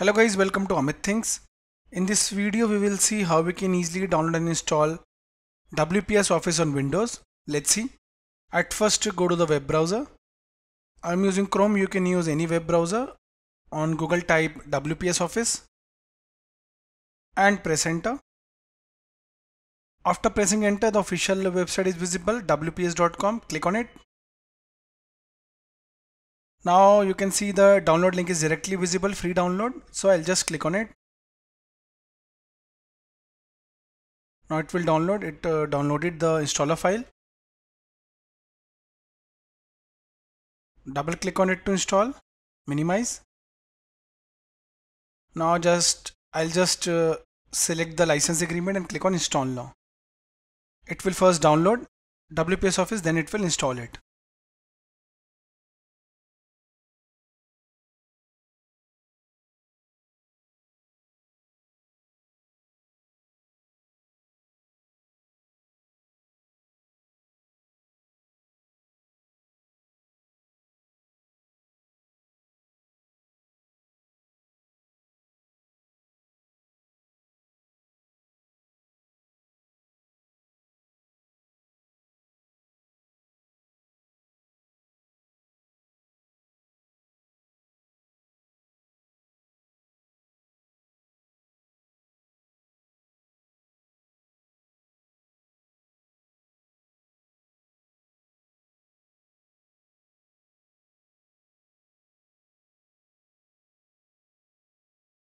Hello guys, welcome to Amit Thinks. In this video we will see how we can easily download and install WPS Office on Windows. Let's see. At first go to the web browser. I'm using Chrome, you can use any web browser. On Google type WPS Office and press enter. After pressing enter, the official website is visible, WPS.com, click on it. Now you can see the download link is directly visible, free download. So I'll just click on it. Now it will download. It downloaded the installer file. Double click on it to install, minimize. Now I'll just select the license agreement and click on install now. It will first download WPS Office, then it will install it.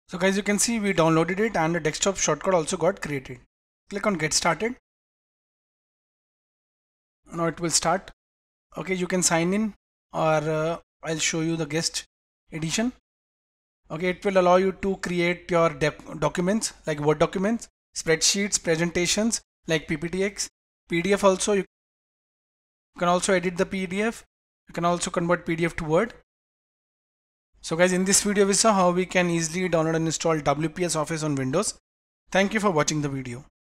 So guys, you can see we downloaded it and a desktop shortcut also got created. Click on get started. Now it will start. Okay, you can sign in or I'll show you the guest edition. Okay, it will allow you to create your documents like Word documents, spreadsheets, presentations like PPTX, PDF also. You can also edit the PDF. You can also convert PDF to Word. So guys, in this video we saw how we can easily download and install WPS Office on Windows. Thank you for watching the video.